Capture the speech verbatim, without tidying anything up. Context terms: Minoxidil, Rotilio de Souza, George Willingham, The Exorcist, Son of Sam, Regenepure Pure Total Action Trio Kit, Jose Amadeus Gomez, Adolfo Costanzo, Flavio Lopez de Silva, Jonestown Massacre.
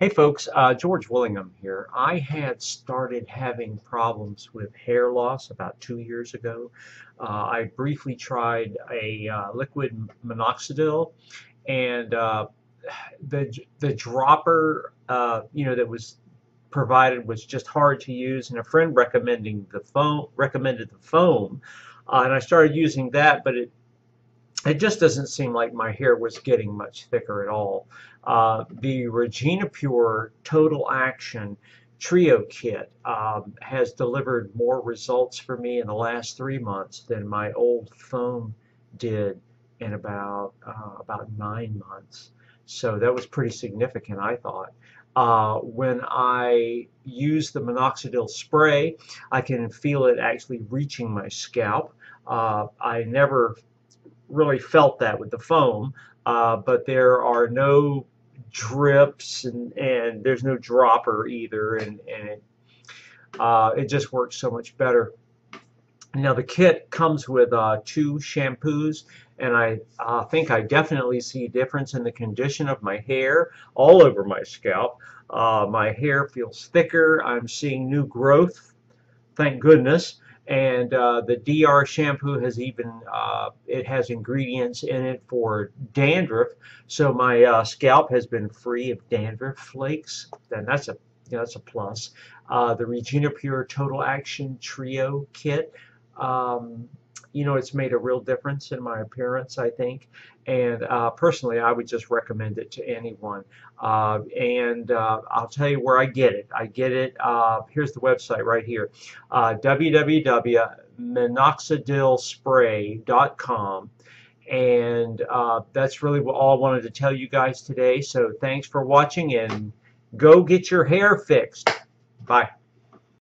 Hey folks, uh, George Willingham here. I had started having problems with hair loss about two years ago. Uh, I briefly tried a uh, liquid Minoxidil, and uh, the the dropper, uh, you know, that was provided was just hard to use. And a friend recommending the foam recommended the foam, uh, and I started using that, but it. It just doesn't seem like my hair was getting much thicker at all. Uh, the Regenepure Total Action Trio Kit um, has delivered more results for me in the last three months than my old foam did in about uh, about nine months. So that was pretty significant, I thought. Uh, when I use the Minoxidil spray, I can feel it actually reaching my scalp. Uh, I never really felt that with the foam, uh, but there are no drips and, and there's no dropper either, and, and it, uh, it just works so much better. Now the kit comes with uh, two shampoos, and I uh, think I definitely see a difference in the condition of my hair all over my scalp. Uh, my hair feels thicker, I'm seeing new growth, thank goodness. And uh, the D R shampoo has even, uh, it has ingredients in it for dandruff, so my uh, scalp has been free of dandruff flakes, and that's a, you know, that's a plus. Uh, the Regenepure Total Action Trio Kit, um, you know, it's made a real difference in my appearance, I think, and uh, personally I would just recommend it to anyone. Uh, and uh, I'll tell you where I get it. I get it, uh, here's the website right here, uh, w w w dot minoxidil spray dot com, and uh, that's really all I wanted to tell you guys today. So thanks for watching, and go get your hair fixed. Bye.